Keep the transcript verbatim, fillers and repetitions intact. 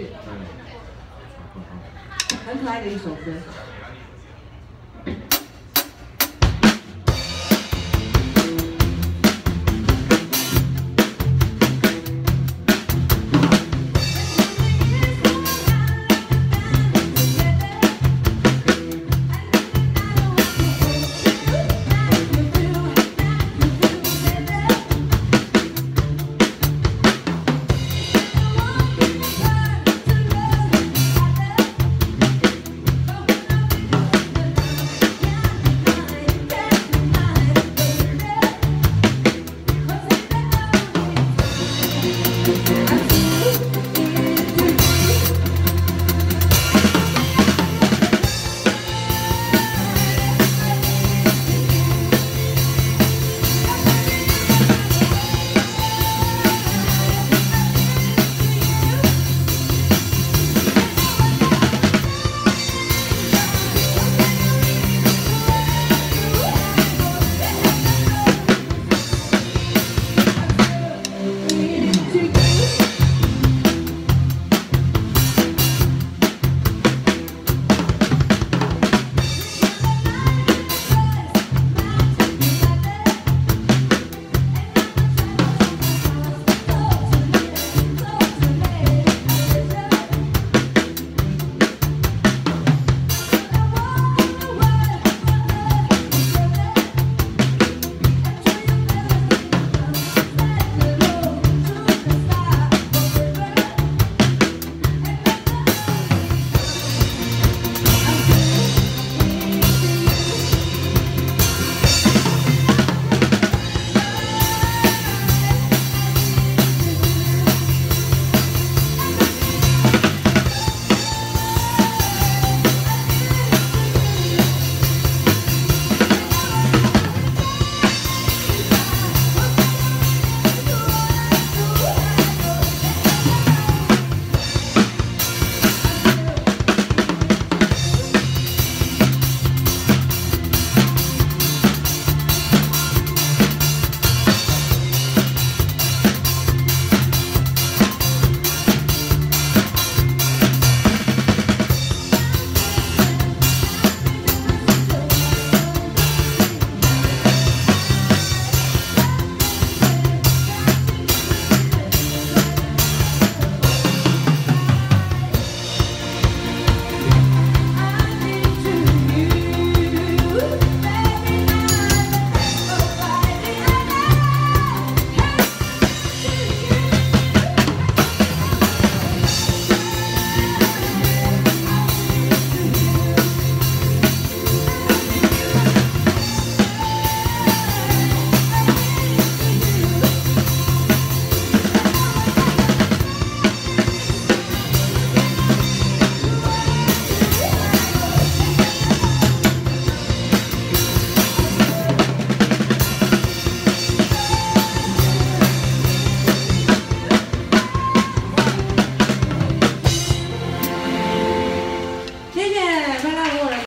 去，很可爱的一首歌。